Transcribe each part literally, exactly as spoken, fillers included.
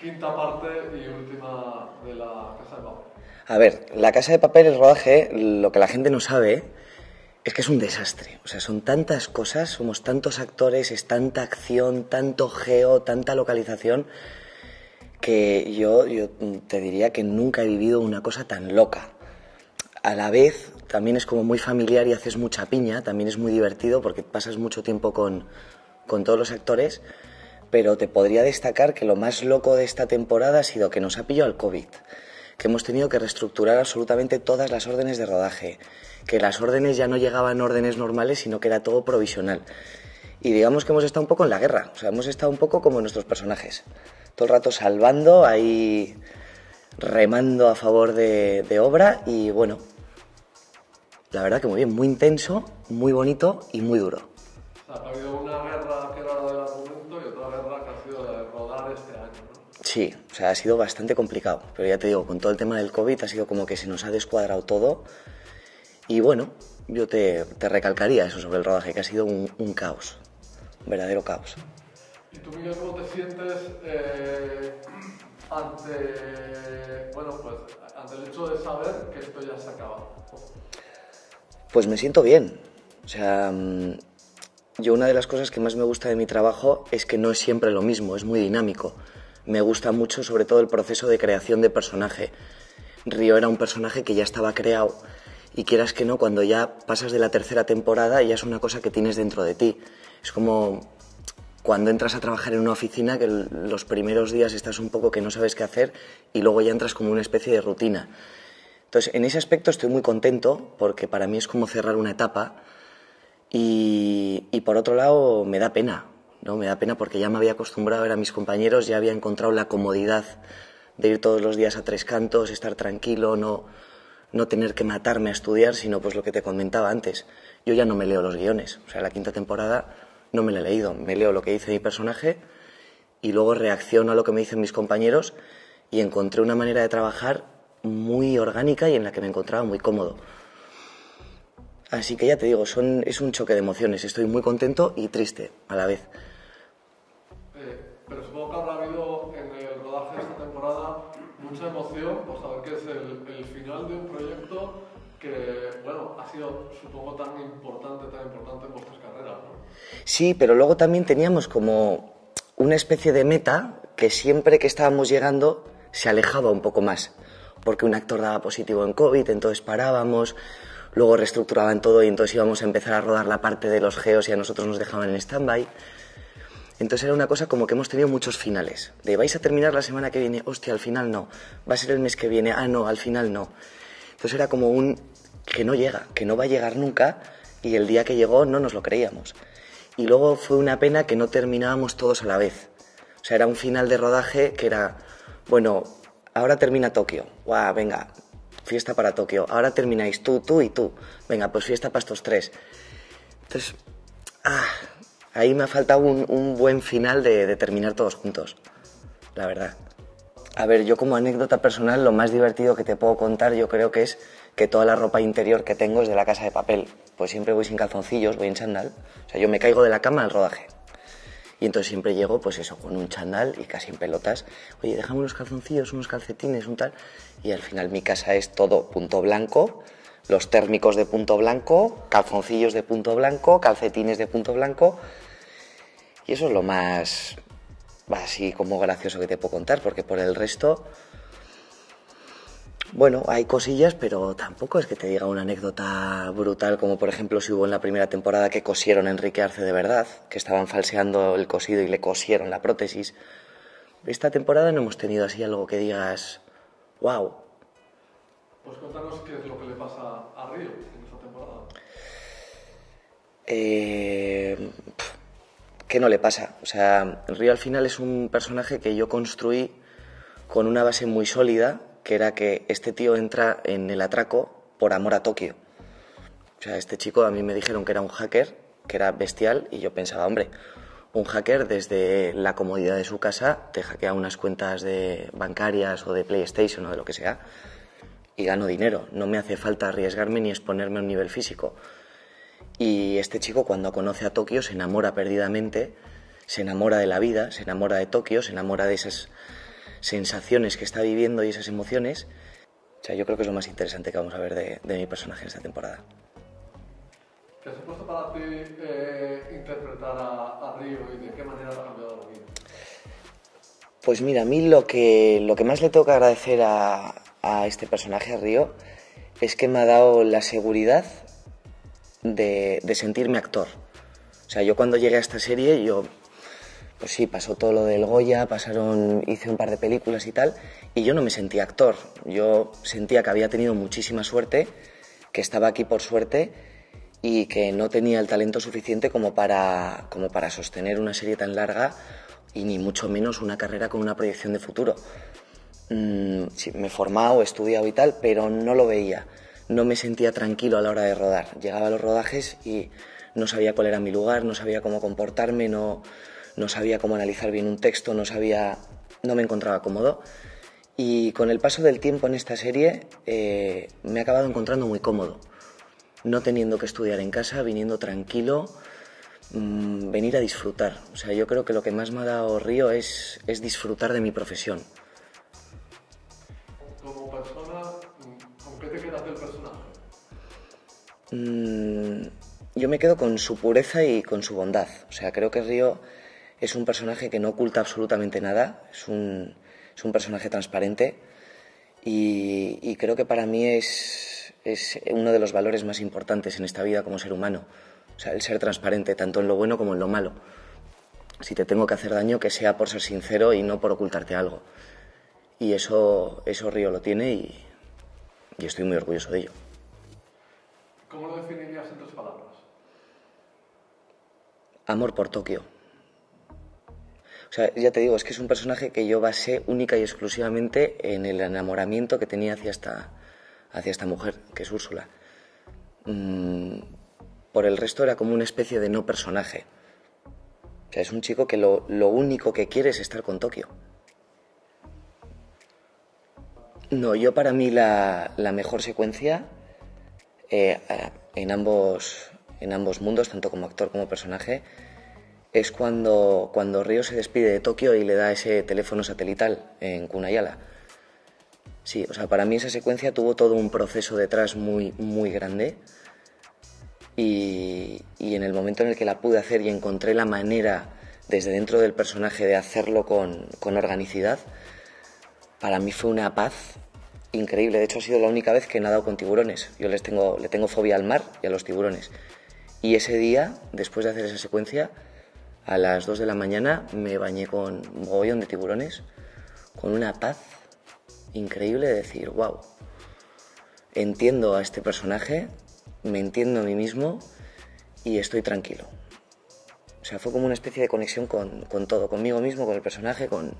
Quinta parte y última de la Casa de Papel. A ver, la Casa de Papel, el rodaje, lo que la gente no sabe es que es un desastre. O sea, son tantas cosas, somos tantos actores, es tanta acción, tanto geo, tanta localización, que yo, yo te diría que nunca he vivido una cosa tan loca. A la vez, también es como muy familiar y haces mucha piña, también es muy divertido porque pasas mucho tiempo con, con todos los actores. Pero te podría destacar que lo más loco de esta temporada ha sido que nos ha pillado el COVID, que hemos tenido que reestructurar absolutamente todas las órdenes de rodaje, que las órdenes ya no llegaban órdenes normales, sino que era todo provisional. Y digamos que hemos estado un poco en la guerra, o sea, hemos estado un poco como nuestros personajes, todo el rato salvando, ahí remando a favor de, de obra y bueno, la verdad que muy bien, muy intenso, muy bonito y muy duro. Ha habido una guerra que era la del argumento y otra guerra que ha sido la de rodar este año, ¿no? Sí, o sea, ha sido bastante complicado, pero ya te digo, con todo el tema del COVID ha sido como que se nos ha descuadrado todo y bueno, yo te, te recalcaría eso sobre el rodaje, que ha sido un, un caos, un verdadero caos. ¿Y tú, Miguel, cómo te sientes eh, ante, bueno, pues, ante el hecho de saber que esto ya se acaba? Pues me siento bien, o sea... Yo una de las cosas que más me gusta de mi trabajo es que no es siempre lo mismo, es muy dinámico. Me gusta mucho sobre todo el proceso de creación de personaje. Río era un personaje que ya estaba creado y quieras que no, cuando ya pasas de la tercera temporada ya es una cosa que tienes dentro de ti. Es como cuando entras a trabajar en una oficina que los primeros días estás un poco que no sabes qué hacer y luego ya entras como una especie de rutina. Entonces, en ese aspecto estoy muy contento porque para mí es como cerrar una etapa. Y, y por otro lado me da pena, ¿no? Me da pena porque ya me había acostumbrado a ver a mis compañeros, ya había encontrado la comodidad de ir todos los días a Tres Cantos, estar tranquilo, no, no tener que matarme a estudiar, sino pues lo que te comentaba antes. Yo ya no me leo los guiones, o sea, la quinta temporada no me la he leído, me leo lo que dice mi personaje y luego reacciono a lo que me dicen mis compañeros y encontré una manera de trabajar muy orgánica y en la que me encontraba muy cómodo. Así que ya te digo, son, es un choque de emociones. Estoy muy contento y triste a la vez. Eh, pero supongo que habrá habido en el rodaje de esta temporada mucha emoción por saber que es el, el final de un proyecto que, bueno, ha sido, supongo, tan importante, tan importante en vuestras carreras, ¿no? Sí, pero luego también teníamos como una especie de meta que siempre que estábamos llegando se alejaba un poco más. Porque un actor daba positivo en COVID, entonces parábamos... Luego reestructuraban todo y entonces íbamos a empezar a rodar la parte de los geos y a nosotros nos dejaban en stand-by. Entonces era una cosa como que hemos tenido muchos finales. De vais a terminar la semana que viene, hostia, al final no. Va a ser el mes que viene, ah, no, al final no. Entonces era como un que no llega, que no va a llegar nunca y el día que llegó no nos lo creíamos. Y luego fue una pena que no terminábamos todos a la vez. O sea, era un final de rodaje que era, bueno, ahora termina Tokio, guau, venga... Fiesta para Tokio, ahora termináis tú, tú y tú, venga, pues fiesta para estos tres. Entonces, ah, ahí me ha faltado un, un buen final de, de terminar todos juntos, la verdad. A ver, yo como anécdota personal, lo más divertido que te puedo contar yo creo que es que toda la ropa interior que tengo es de la Casa de Papel, pues siempre voy sin calzoncillos, voy en chándal, o sea, yo me caigo de la cama al rodaje. Y entonces siempre llego, pues eso, con un chándal y casi en pelotas. Oye, déjame unos calzoncillos, unos calcetines, un tal... Y al final mi casa es todo punto blanco, los térmicos de punto blanco, calzoncillos de punto blanco, calcetines de punto blanco... Y eso es lo más así como gracioso que te puedo contar, porque por el resto... Bueno, hay cosillas, pero tampoco es que te diga una anécdota brutal, como por ejemplo si hubo en la primera temporada que cosieron a Enrique Arce de verdad, que estaban falseando el cosido y le cosieron la prótesis. Esta temporada no hemos tenido así algo que digas, wow. Pues cuéntanos qué es lo que le pasa a Río en esta temporada. Eh, ¿Qué no le pasa? O sea, Río al final es un personaje que yo construí con una base muy sólida, que era que este tío entra en el atraco por amor a Tokio. O sea, este chico a mí me dijeron que era un hacker, que era bestial, y yo pensaba, hombre, un hacker desde la comodidad de su casa te hackea unas cuentas de bancarias o de PlayStation o de lo que sea y gano dinero. No me hace falta arriesgarme ni exponerme a un nivel físico. Y este chico cuando conoce a Tokio se enamora perdidamente, se enamora de la vida, se enamora de Tokio, se enamora de esas... sensaciones que está viviendo y esas emociones. O sea, yo creo que es lo más interesante que vamos a ver de, de mi personaje en esta temporada. ¿Qué ha supuesto para ti eh, interpretar a, a Río y de qué manera lo ha cambiado la vida? Pues mira, a mí lo que, lo que más le tengo que agradecer a, a este personaje, a Río, es que me ha dado la seguridad de, de sentirme actor. O sea, yo cuando llegué a esta serie, yo, pues sí, pasó todo lo del Goya, pasaron, hice un par de películas y tal, y yo no me sentía actor. Yo sentía que había tenido muchísima suerte, que estaba aquí por suerte y que no tenía el talento suficiente como para, como para sostener una serie tan larga y ni mucho menos una carrera con una proyección de futuro. Mm, sí, me he formado, he estudiado y tal, pero no lo veía. No me sentía tranquilo a la hora de rodar. Llegaba a los rodajes y no sabía cuál era mi lugar, no sabía cómo comportarme, no, no sabía cómo analizar bien un texto, no sabía, no me encontraba cómodo. Y con el paso del tiempo en esta serie eh, me he acabado encontrando muy cómodo. No teniendo que estudiar en casa, viniendo tranquilo, mmm, venir a disfrutar. O sea, yo creo que lo que más me ha dado Río es, es disfrutar de mi profesión. Como persona, ¿con qué te quedas del personaje? Mm, Yo me quedo con su pureza y con su bondad. O sea, creo que Río es un personaje que no oculta absolutamente nada, es un, es un personaje transparente y, y creo que para mí es, es uno de los valores más importantes en esta vida como ser humano. O sea, el ser transparente, tanto en lo bueno como en lo malo. Si te tengo que hacer daño, que sea por ser sincero y no por ocultarte algo. Y eso, eso Río lo tiene y, y estoy muy orgulloso de ello. ¿Cómo lo definirías en tus palabras? Amor por Tokio. O sea, ya te digo, es que es un personaje que yo basé única y exclusivamente en el enamoramiento que tenía hacia esta, hacia esta mujer, que es Úrsula. Mm, por el resto era como una especie de no personaje. O sea, es un chico que lo, lo único que quiere es estar con Tokio. No, yo para mí la, la mejor secuencia eh, en ambos... en ambos mundos, tanto como actor como personaje, es cuando, cuando Río se despide de Tokio y le da ese teléfono satelital en Guna Yala. Sí, o sea, para mí esa secuencia tuvo todo un proceso detrás muy, muy grande y, y en el momento en el que la pude hacer y encontré la manera desde dentro del personaje de hacerlo con, con organicidad, para mí fue una paz increíble. De hecho, ha sido la única vez que he nadado con tiburones. Yo les tengo, le tengo fobia al mar y a los tiburones. Y ese día, después de hacer esa secuencia, a las dos de la mañana me bañé con un mogollón de tiburones, con una paz increíble de decir, wow, entiendo a este personaje, me entiendo a mí mismo y estoy tranquilo. O sea, fue como una especie de conexión con, con todo, conmigo mismo, con el personaje, con,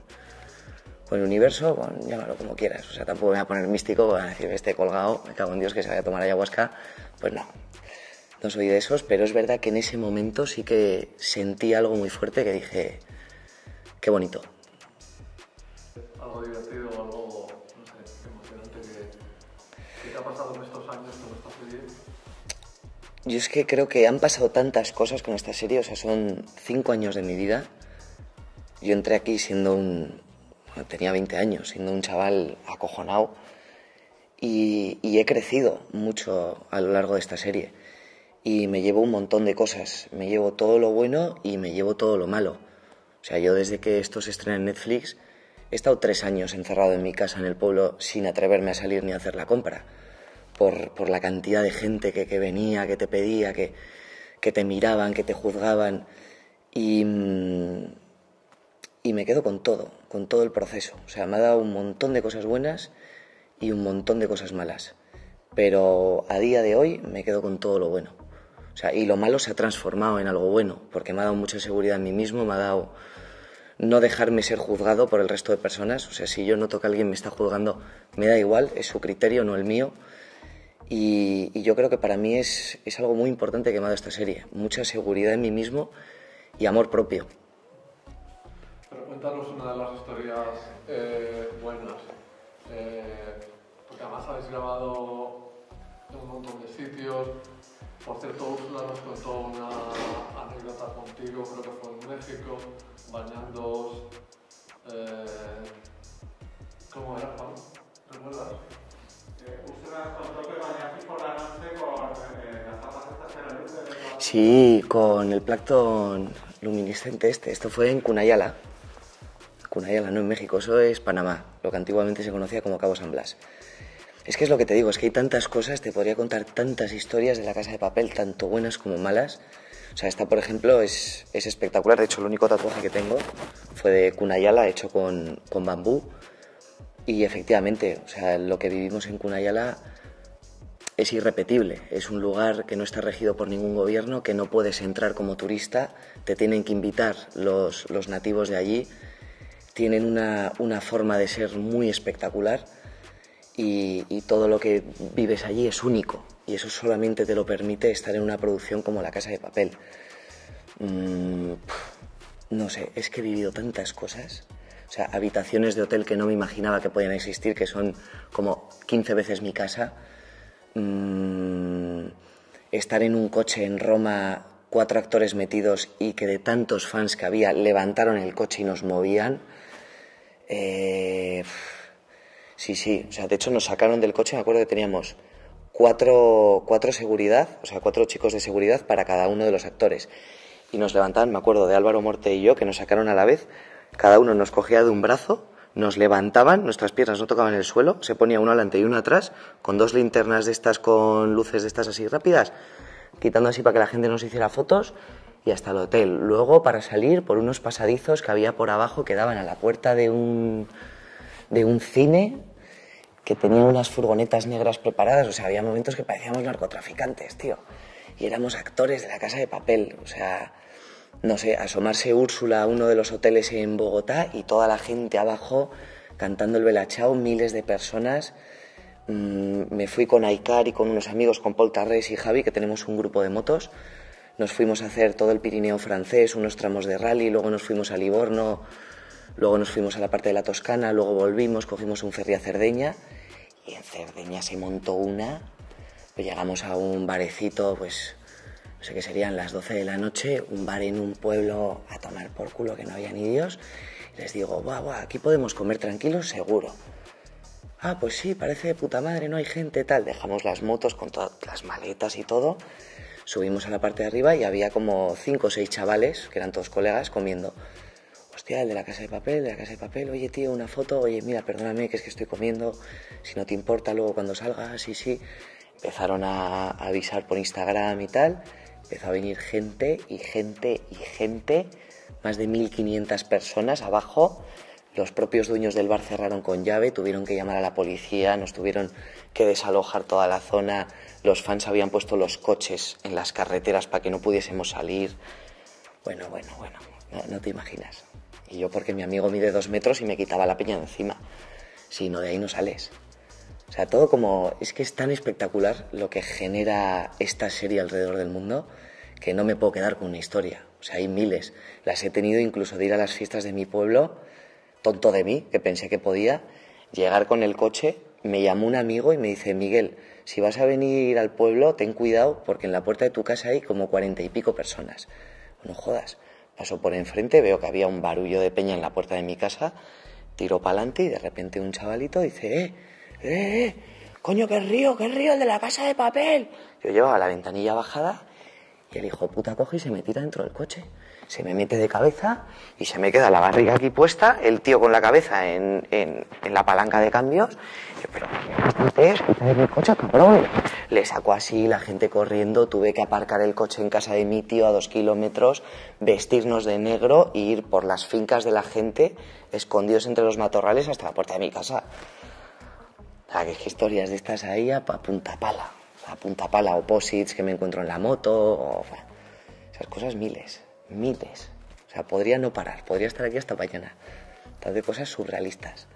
con el universo, con, llámalo como quieras. O sea, tampoco me voy a poner místico, voy a decir, este colgado, me cago en Dios que se vaya a tomar ayahuasca, pues no. No soy de esos, pero es verdad que en ese momento sí que sentí algo muy fuerte que dije, qué bonito. Algo divertido, algo, no sé, emocionante que, que te ha pasado en estos años con esta serie. Yo es que creo que han pasado tantas cosas con esta serie, o sea, son cinco años de mi vida. Yo entré aquí siendo un, bueno, tenía veinte años, siendo un chaval acojonado y, y he crecido mucho a lo largo de esta serie. Y me llevo un montón de cosas, me llevo todo lo bueno y me llevo todo lo malo. O sea, yo desde que esto se estrena en Netflix he estado tres años encerrado en mi casa en el pueblo sin atreverme a salir ni a hacer la compra. Por, por la cantidad de gente que, que venía, que te pedía, que, que te miraban, que te juzgaban. Y, y me quedo con todo, con todo el proceso. O sea, me ha dado un montón de cosas buenas y un montón de cosas malas. Pero a día de hoy me quedo con todo lo bueno. O sea, y lo malo se ha transformado en algo bueno, porque me ha dado mucha seguridad en mí mismo, me ha dado no dejarme ser juzgado por el resto de personas. O sea, si yo noto que alguien me está juzgando, me da igual, es su criterio, no el mío. Y, y yo creo que para mí es, es algo muy importante que me ha dado esta serie. Mucha seguridad en mí mismo y amor propio. Pero cuéntanos una de las historias eh, buenas. Eh, porque además habéis grabado en un montón de sitios. Por cierto, Úrsula nos contó una anécdota contigo, creo que fue en México, bañándoos eh, ¿Cómo era, Pablo? ¿Recuerdas? Úrsula contó que bañaste por la noche con las tapas estas de la luz. Sí, con el plancton luminiscente este. Esto fue en Guna Yala. Guna Yala, no en México, eso es Panamá, lo que antiguamente se conocía como Cabo San Blas. Es que es lo que te digo, es que hay tantas cosas, te podría contar tantas historias de la Casa de Papel, tanto buenas como malas. O sea, esta, por ejemplo, es, es espectacular. De hecho, el único tatuaje que tengo fue de Guna Yala, hecho con, con bambú. Y efectivamente, o sea, lo que vivimos en Guna Yala es irrepetible. Es un lugar que no está regido por ningún gobierno, que no puedes entrar como turista. Te tienen que invitar los, los nativos de allí. Tienen una, una forma de ser muy espectacular. Y, y todo lo que vives allí es único, y eso solamente te lo permite estar en una producción como La Casa de Papel. Mm, no sé, es que he vivido tantas cosas, o sea, habitaciones de hotel que no me imaginaba que podían existir, que son como quince veces mi casa, mm, estar en un coche en Roma, cuatro actores metidos y que de tantos fans que había levantaron el coche y nos movían. Eh, Sí, sí, o sea, de hecho nos sacaron del coche, me acuerdo que teníamos cuatro, cuatro seguridad, o sea, cuatro chicos de seguridad para cada uno de los actores. Y nos levantaban, me acuerdo, de Álvaro Morte y yo, que nos sacaron a la vez, cada uno nos cogía de un brazo, nos levantaban, nuestras piernas no tocaban el suelo, se ponía uno adelante y uno atrás, con dos linternas de estas, con luces de estas así rápidas, quitando así para que la gente nos hiciera fotos, y hasta el hotel. Luego, para salir, por unos pasadizos que había por abajo, que daban a la puerta de un, de un cine, que tenían unas furgonetas negras preparadas. O sea, había momentos que parecíamos narcotraficantes, tío. Y éramos actores de La Casa de Papel. O sea, no sé, asomarse Úrsula a uno de los hoteles en Bogotá y toda la gente abajo cantando el Bella Ciao, miles de personas. Mm, me fui con Aikar y con unos amigos, con Paul Tarrés y Javi, que tenemos un grupo de motos. Nos fuimos a hacer todo el Pirineo francés, unos tramos de rally, luego nos fuimos a Livorno. Luego nos fuimos a la parte de la Toscana, luego volvimos, cogimos un ferry a Cerdeña y en Cerdeña se montó una. Pues llegamos a un barecito, pues no sé qué serían las doce de la noche, un bar en un pueblo a tomar por culo que no había ni Dios. Y les digo, guau, guau, aquí podemos comer tranquilos, seguro. Ah, pues sí, parece de puta madre, no hay gente, tal. Dejamos las motos con todas las maletas y todo, subimos a la parte de arriba y había como cinco o seis chavales, que eran todos colegas, comiendo. Hostia, el de La Casa de Papel, de La Casa de Papel, oye tío, una foto, oye mira, perdóname que es que estoy comiendo, si no te importa luego cuando salga, sí, sí. Empezaron a avisar por Instagram y tal, empezó a venir gente y gente y gente, más de mil quinientas personas abajo, los propios dueños del bar cerraron con llave, tuvieron que llamar a la policía, nos tuvieron que desalojar toda la zona, los fans habían puesto los coches en las carreteras para que no pudiésemos salir, bueno, bueno, bueno, no, no te imaginas. Y yo porque mi amigo mide dos metros y me quitaba la peña de encima. Si no, de ahí no sales. O sea, todo como... Es que es tan espectacular lo que genera esta serie alrededor del mundo que no me puedo quedar con una historia. O sea, hay miles. Las he tenido incluso de ir a las fiestas de mi pueblo, tonto de mí, que pensé que podía, llegar con el coche, me llamó un amigo y me dice, Miguel, si vas a venir al pueblo, ten cuidado porque en la puerta de tu casa hay como cuarenta y pico personas. No jodas. Paso por enfrente, veo que había un barullo de peña en la puerta de mi casa, tiro para adelante y de repente un chavalito dice, eh, eh, eh, coño, que es Río, que es Río, el de La Casa de Papel. Yo llevaba la ventanilla bajada y el hijo puta coge y se me tira dentro del coche. Se me mete de cabeza y se me queda la barriga aquí puesta, el tío con la cabeza en, en, en la palanca de cambios. Yo, pero ¿qué es? ¿Qué es el coche, cabrón? Le sacó así, la gente corriendo, tuve que aparcar el coche en casa de mi tío a dos kilómetros, vestirnos de negro e ir por las fincas de la gente, escondidos entre los matorrales hasta la puerta de mi casa. O sea, que historias de estas ahí a punta pala, a punta pala, opposites que me encuentro en la moto, o, bueno, esas cosas miles. Miles. O sea, podría no parar, podría estar aquí hasta mañana. Tanto de cosas surrealistas.